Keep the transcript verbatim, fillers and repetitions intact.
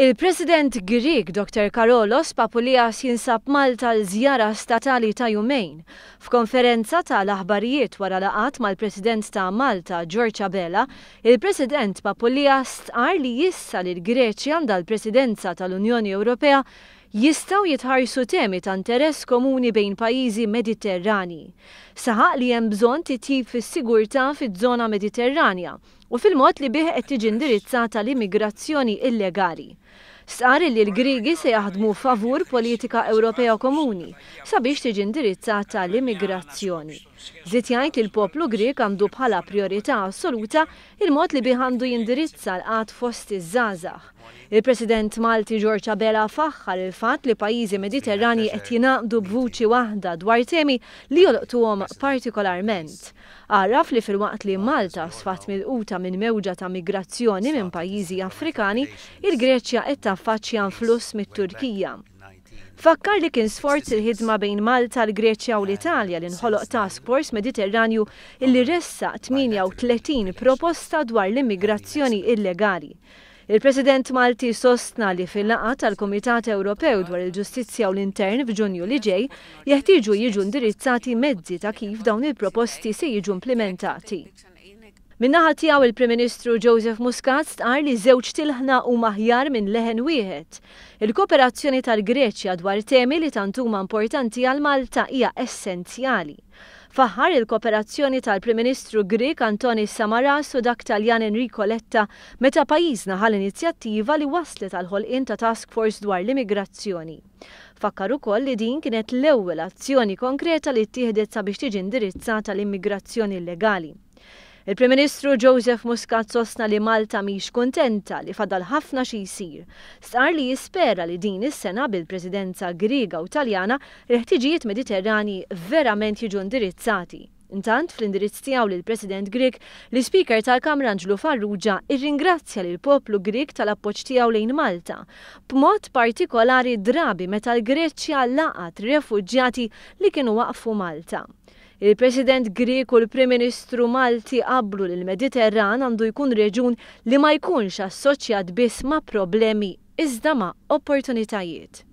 Il-President Grieg Doktor Carlos Papalia jinsab Malta l-żjara statali ta' jumejn. F'konferenza tal-aħbarijiet wara laqat mal-President ta' Malta George Abela, il-President Papalia stqar li jissa li l-Greċja dal-Presidenza tal-Unjoni Ewropea jistaw jitħarsu temi ta' interess komuni bejn pajjiżi mediterrani. Saħaq li hemm bżonn titjib fis-sigurtà fiż-żona mediterranja u fil-mod li bih qed tiġi indirizzata l-immigrazzjoni illegali. Sqar li l-Griegi se jaħdmu favur politika Ewropea komuni sabiex tiġi indirizzata l-immigrazzjoni. Żied jgħid li l-poplu Grieg għandu bħala priorità assoluta il-mod li bih għandu jindirizza l-qatt fost iż-żgħażagħ. Il-President Malti George Abela faħħar il-fatt li pajjiżi mediterrani qed jingħaqdu b'vuċi waħda dwar temi li jolqtuhom partikolarment. Għaraf li fil-waqt li Malta sfat milquta minn mewġa ta' migrazzjoni minn pajjiżi Afrikani, il-Greċja qed taffaċċja influss mit-Turkija. Fakkar li kien sforz il-ħidma bejn Malta, l-Greċja u l-Italja li nħoloq Task Force Mediterranju illi ressa tminja u tletin proposta dwar l-immigrazzjoni illegali. Il-President Malti sostna li fil-laqgħa tal-Kumitat Ewropew dwar il-Ġustizzja u l-Intern f'Ġunju li ġej jeħtieġu jiġu indirizzati mezzi ta' kif dawn il-proposti se jiġu implementati. Min-naħa tiegħu il-Prim Ministru Joseph Muscat stqar li żewġ tilħna huma aħjar minn leħen wieħed. Il-kooperazzjoni tal-Greċja dwar temi li tant huma importanti għal Malta hija essenzjali. Faħħar il-kooperazzjoni tal-Prim Ministru Grieg Antonis Samaras u dak Taljan Enrico Letta meta pajjiżna ħal inizjattiva li waslet għal ħolqien ta' Task Force dwar l-immigrazzjoni. Fakkar ukoll li din kienet l-ewwel azzjoni konkreta li ttieħdet sabiex tiġi indirizzata l-immigrazzjoni illegali. Il-Prim Ministru Joseph Muscat sostna li Malta mhix kuntenta li fadal ħafna xi jsir. Sar li jispera li din is-sena bil-Presidenza Griega u Taljana l-ħtiġijiet Mediterrani verament jiġu indirizzati. Intant fl-indirizz tiegħu lill President Grieg, l-Speaker tal-Kamra Anġlu Farrugia irringrazzja lill poplu Grieg tal-appoġġ tiegħu lejn Malta, b'mod partikolari drabi meta l-Greċja laqat refuġjati li kienu waqfu Malta. Il-President Grieg u l-Prim Ministru Malti qablu li l-Mediterran għandu jkun reġun li ma jkunx assoċjat biss ma' problemi iżda ma' opportunitajiet.